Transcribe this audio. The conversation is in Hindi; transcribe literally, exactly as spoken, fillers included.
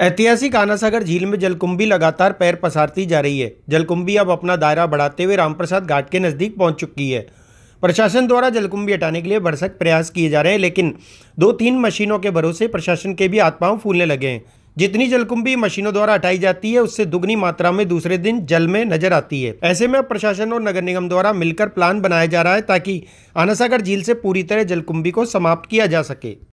ऐतिहासिक आनासागर झील में जलकुंभी लगातार पैर पसारती जा रही है। जलकुंभी अब अपना दायरा बढ़ाते हुए रामप्रसाद घाट के नज़दीक पहुंच चुकी है। प्रशासन द्वारा जलकुंभी हटाने के लिए भरसक प्रयास किए जा रहे हैं, लेकिन दो तीन मशीनों के भरोसे प्रशासन के भी हाथ पांव फूलने लगे हैं। जितनी जलकुंभी मशीनों द्वारा हटाई जाती है, उससे दुगनी मात्रा में दूसरे दिन जल में नजर आती है। ऐसे में प्रशासन और नगर निगम द्वारा मिलकर प्लान बनाया जा रहा है ताकि आनासागर झील से पूरी तरह जलकुंभी को समाप्त किया जा सके।